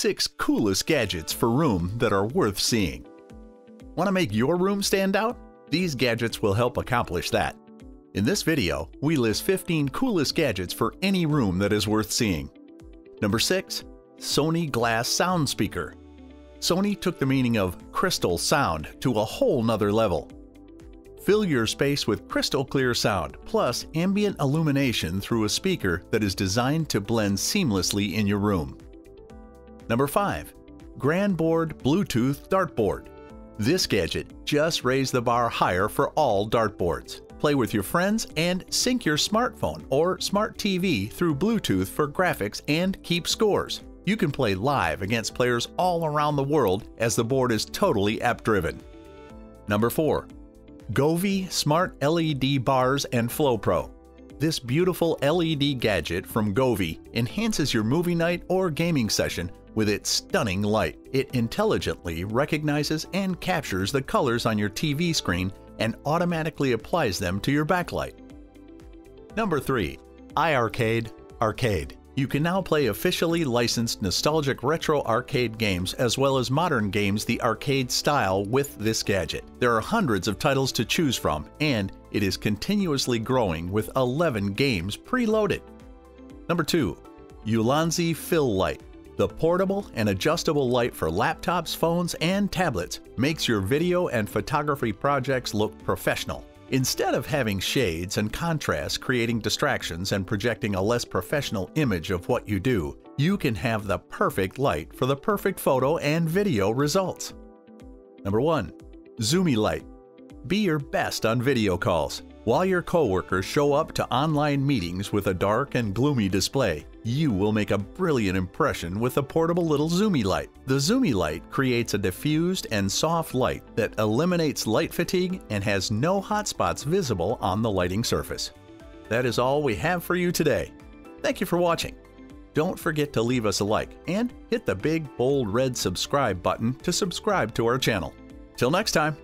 6 coolest gadgets for room that are worth seeing. Want to make your room stand out? These gadgets will help accomplish that. In this video, we list 15 coolest gadgets for any room that is worth seeing. Number 6. Sony Glass Sound Speaker. Sony took the meaning of crystal sound to a whole nother level. Fill your space with crystal clear sound plus ambient illumination through a speaker that is designed to blend seamlessly in your room. Number 5. GranBoard Bluetooth Dartboard. This gadget just raised the bar higher for all dartboards. Play with your friends and sync your smartphone or smart TV through Bluetooth for graphics and keep scores. You can play live against players all around the world as the board is totally app-driven. Number 4. Govee Smart LED Bars and Flow Pro. This beautiful LED gadget from Govee enhances your movie night or gaming session with its stunning light. It intelligently recognizes and captures the colors on your TV screen and automatically applies them to your backlight. Number 3. iArcade Arcade. You can now play officially licensed nostalgic retro arcade games as well as modern games the arcade style with this gadget. There are hundreds of titles to choose from, and it is continuously growing with 11 games preloaded. Number 2. Ulanzi Fill Light. The portable and adjustable light for laptops, phones, and tablets makes your video and photography projects look professional. Instead of having shades and contrasts creating distractions and projecting a less professional image of what you do, you can have the perfect light for the perfect photo and video results. Number 1. Zumy Light. Be your best on video calls. While your coworkers show up to online meetings with a dark and gloomy display, you will make a brilliant impression with a portable little Zumy Light. The Zumy Light creates a diffused and soft light that eliminates light fatigue and has no hotspots visible on the lighting surface. That is all we have for you today. Thank you for watching. Don't forget to leave us a like and hit the big bold red subscribe button to subscribe to our channel. Till next time.